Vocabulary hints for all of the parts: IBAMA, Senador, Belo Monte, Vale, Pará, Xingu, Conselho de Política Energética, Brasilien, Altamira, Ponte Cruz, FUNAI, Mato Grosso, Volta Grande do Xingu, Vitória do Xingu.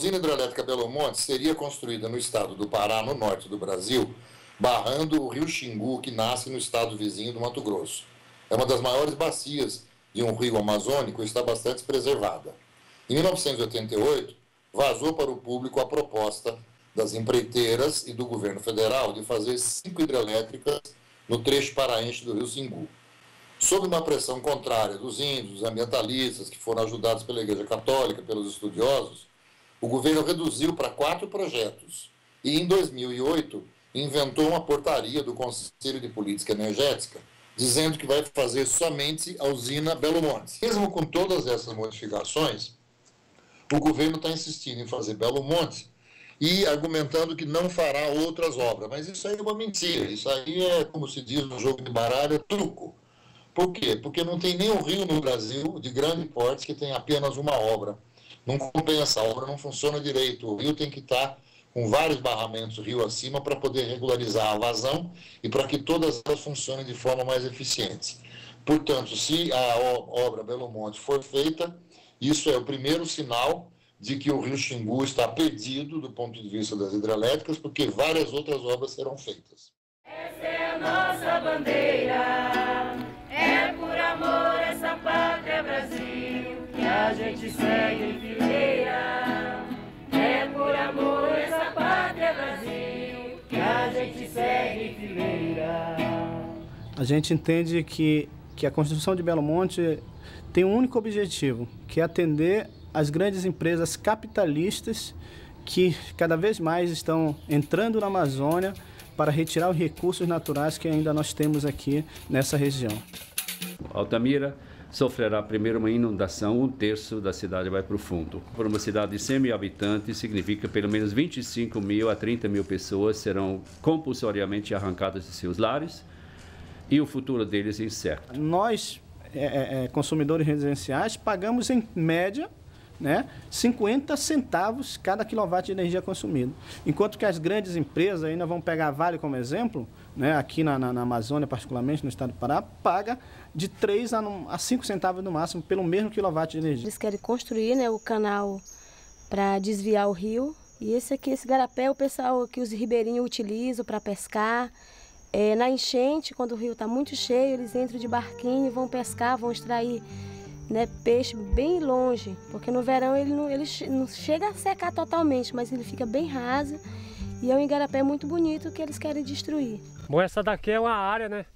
usina hidrelétrica Belo Monte seria construída no estado do Pará, no norte do Brasil, barrando o rio Xingu, que nasce no estado vizinho do Mato Grosso. É uma das maiores bacias de um rio amazônico e está bastante preservada. Em 1988, vazou para o público a proposta das empreiteiras e do governo federal de fazer 5 hidrelétricas no trecho paraense do rio Xingu. Sob uma pressão contrária dos índios, ambientalistas, que foram ajudados pela Igreja Católica, pelos estudiosos, o governo reduziu para 4 projetos e, em 2008, inventou uma portaria do Conselho de Política Energética, dizendo que vai fazer somente a usina Belo Monte. Mesmo com todas essas modificações, o governo está insistindo em fazer Belo Monte e argumentando que não fará outras obras. Mas isso aí é uma mentira, isso aí é, como se diz no jogo de baralho, é truco. Por quê? Porque não tem nenhum rio no Brasil de grande porte que tem apenas uma obra. Não compensa, a obra não funciona direito. O rio tem que estar com vários barramentos rio acima para poder regularizar a vazão e para que todas elas funcionem de forma mais eficiente. Portanto, se a obra Belo Monte for feita, isso é o primeiro sinal de que o rio Xingu está perdido do ponto de vista das hidrelétricas, porque várias outras obras serão feitas. Essa é a nossa bandeira. É por amor essa pátria Brasil que a gente segue em fileira. É por amor essa pátria Brasil que a gente segue em fileira. A gente entende que a Constituição de Belo Monte tem um único objetivo, que é atender as grandes empresas capitalistas que cada vez mais estão entrando na Amazônia para retirar os recursos naturais que ainda nós temos aqui nessa região. Altamira sofrerá primeiro uma inundação, 1/3 da cidade vai para o fundo. Por uma cidade de 100 mil habitantes, significa pelo menos 25 mil a 30 mil pessoas serão compulsoriamente arrancadas de seus lares e o futuro deles é incerto. Nós, consumidores residenciais, pagamos em média, né, 50 centavos cada quilowatt de energia consumido. Enquanto que as grandes empresas, ainda vão pegar a Vale como exemplo, né, aqui na Amazônia, particularmente no estado do Pará, paga de 3 a 5 centavos no máximo pelo mesmo quilowatt de energia. Eles querem construir, né, o canal para desviar o rio. E esse aqui, esse garapé, o pessoal que os ribeirinhos utilizam para pescar. Na enchente, quando o rio está muito cheio, eles entram de barquinho e vão pescar, vão extrair, né, peixe bem longe, porque no verão ele não chega a secar totalmente, mas ele fica bem raso e é um igarapé muito bonito que eles querem destruir. Bom, essa daqui é uma área, né,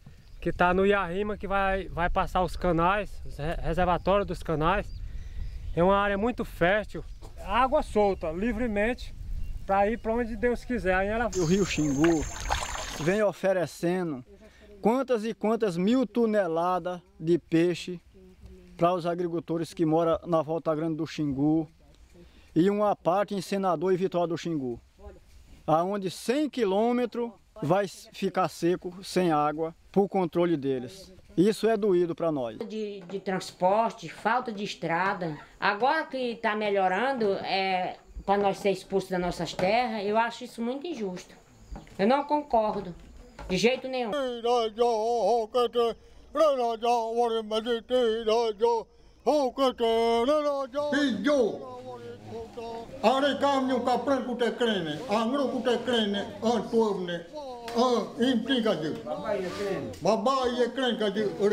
que está no Iarrima, que vai passar os canais, os reservatórios dos canais. É uma área muito fértil, água solta, livremente, para ir para onde Deus quiser. Aí ela... O rio Xingu vem oferecendo quantas e quantas mil toneladas de peixe para os agricultores que moram na Volta Grande do Xingu e uma parte em Senador e Vitória do Xingu, aonde 100 quilômetros vai ficar seco, sem água, por controle deles. Isso é doído para nós. De transporte, falta de estrada. Agora que está melhorando, para nós ser expulsos das nossas terras, eu acho isso muito injusto. Eu não concordo, de jeito nenhum. Ele está dizendo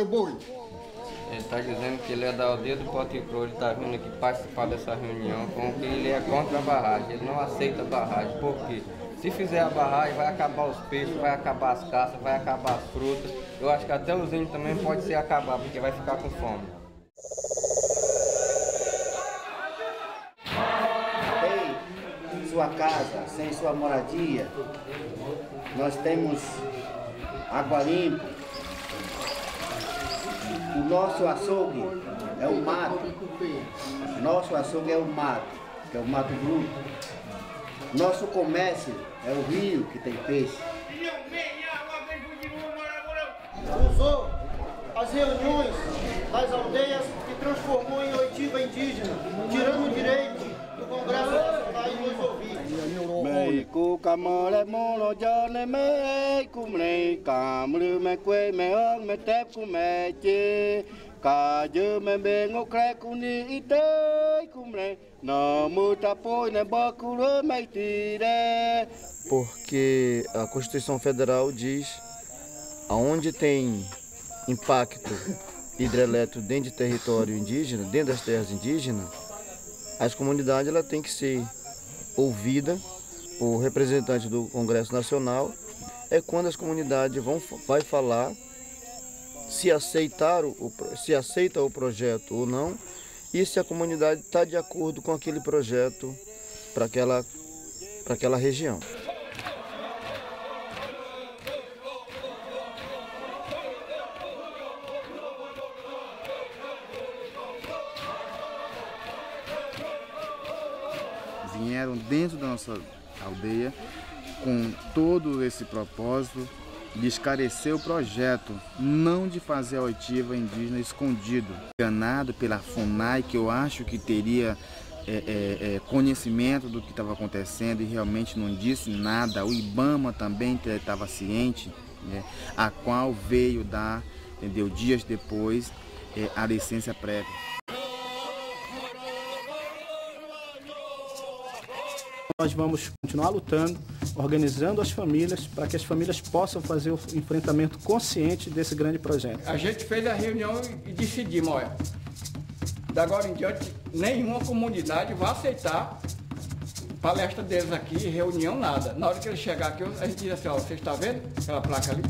que ele é da aldeia do Ponte Cruz, ele está vindo aqui participar dessa reunião, com que ele é contra a barragem, ele não aceita a barragem, por quê? Se fizer a barragem, vai acabar os peixes, vai acabar as caças, vai acabar as frutas. Eu acho que até os índios também pode ser acabar, porque vai ficar com fome. Sem sua casa, sem sua moradia, nós temos água limpa. O nosso açougue é o mato. Nosso açougue é o mato, que é o Mato Grosso. Nosso comércio é o rio que tem peixe. Usou as reuniões das aldeias e transformou em oitiva indígena, tirando o direito do Congresso Nacional e nos ouvir. Porque a Constituição Federal diz aonde tem impacto hidrelétrico dentro de território indígena, dentro das terras indígenas, as comunidades ela tem que ser ouvida por representante do Congresso Nacional. É quando as comunidades vai falar se aceita o projeto ou não, e se a comunidade está de acordo com aquele projeto para aquela região. Vieram dentro da nossa aldeia com todo esse propósito de esclarecer o projeto, não de fazer a oitiva indígena escondido. Enganado pela FUNAI, que eu acho que teria conhecimento do que estava acontecendo e realmente não disse nada. O IBAMA também estava ciente, né, a qual veio dar, entendeu, dias depois, a licença prévia. Nós vamos continuar lutando, organizando as famílias, para que as famílias possam fazer o enfrentamento consciente desse grande projeto. A gente fez a reunião e decidimos, olha, da agora em diante, nenhuma comunidade vai aceitar palestra deles aqui, reunião, nada. Na hora que eles chegarem aqui, a gente diz assim, ó, vocês estão vendo aquela placa ali?